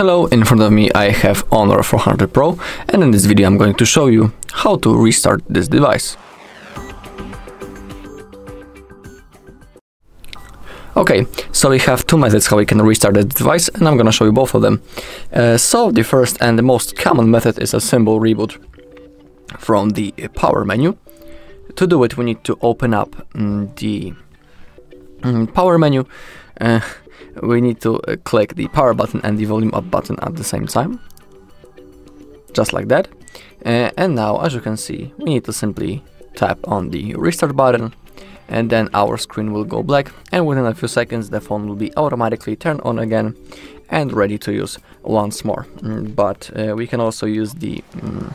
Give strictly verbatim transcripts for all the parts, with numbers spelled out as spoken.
Hello, in front of me I have Honor four hundred Pro, and in this video I'm going to show you how to restart this device. Okay, so we have two methods how we can restart the device, and I'm gonna show you both of them. Uh, so the first and the most common method is a simple reboot from the power menu. To do it, we need to open up mm, the mm, power menu. Uh, we need to uh, click the power button and the volume up button at the same time, just like that. Uh, and now, as you can see, we need to simply tap on the restart button, and then our screen will go black, and within a few seconds the phone will be automatically turned on again and ready to use once more. Mm, but uh, we can also use the mm,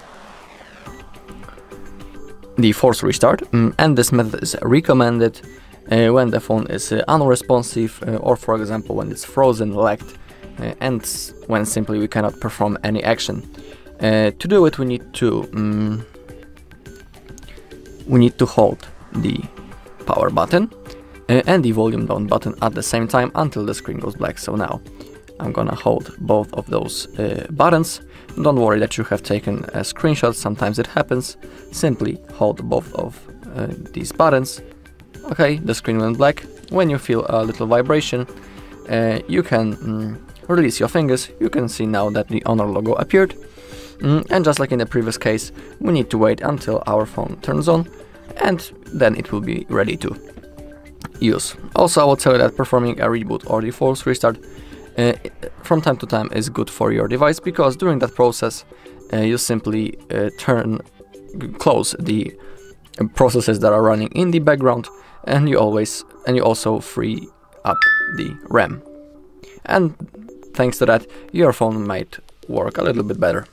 the force restart, mm, and this method is recommended Uh, when the phone is uh, unresponsive, uh, or for example when it's frozen, locked, uh, and when simply we cannot perform any action. Uh, to do it, we need to um, we need to hold the power button uh, and the volume down button at the same time until the screen goes black. So now I'm gonna hold both of those uh, buttons. Don't worry that you have taken a screenshot, sometimes it happens. Simply hold both of uh, these buttons. Okay, the screen went black. When you feel a little vibration, uh, you can mm, release your fingers. You can see now that the Honor logo appeared. Mm, and just like in the previous case, we need to wait until our phone turns on, and then it will be ready to use. Also, I will tell you that performing a reboot or the force restart uh, from time to time is good for your device, because during that process, uh, you simply uh, turn, close the processes that are running in the background, and you always and you also free up the RAM, and thanks to that your phone might work a little bit better.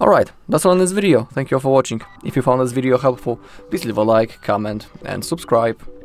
Alright, that's all in this video. Thank you all for watching. If you found this video helpful, please leave a like, comment and subscribe.